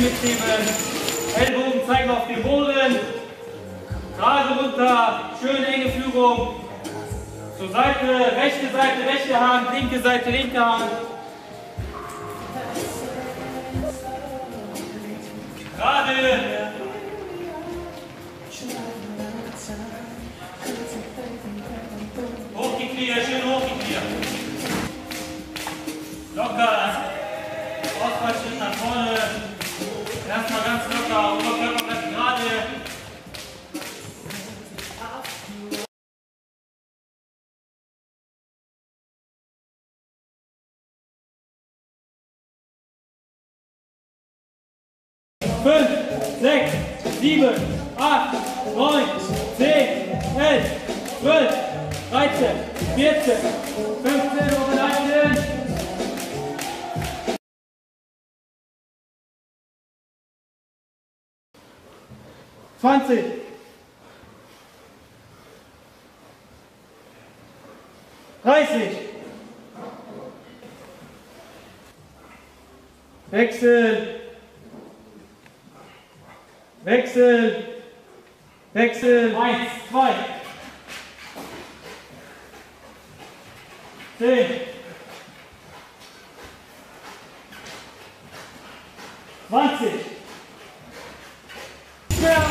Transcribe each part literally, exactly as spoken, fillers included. mitnehmen. Ellbogen zeigen auf den Boden. Gerade runter. Schöne enge Führung. Zur Seite, rechte Seite, rechte Hand, linke Seite, linke Hand. Gerade. Schön hochgekehrt. Locker. Ausfallschritt nach vorne. Erstmal ganz locker. Und locker, ganz gerade. fünfzehn, fünfzehn Uhr bleiben. zwanzig. dreißig. Wechsel. Wechsel. Wechsel. eins, zwei. zehn, zwanzig. Weiter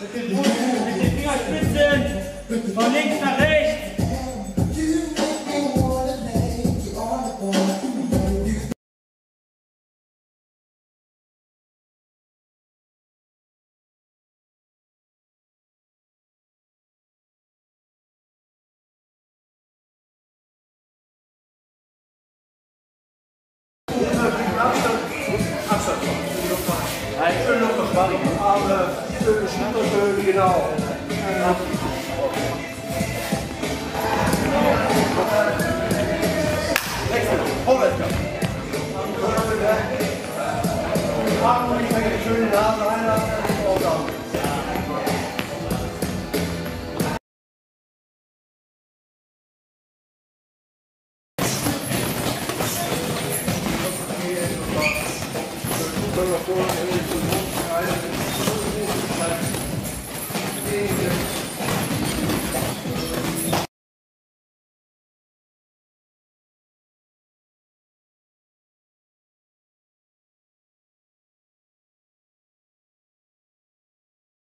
mit den Fuß, mit den Fingerspitzen, von links nach rechts. Genau. Wechsel, vorwärts. Machen wir nicht mehr die schönen Nasen einlassen. Thank you.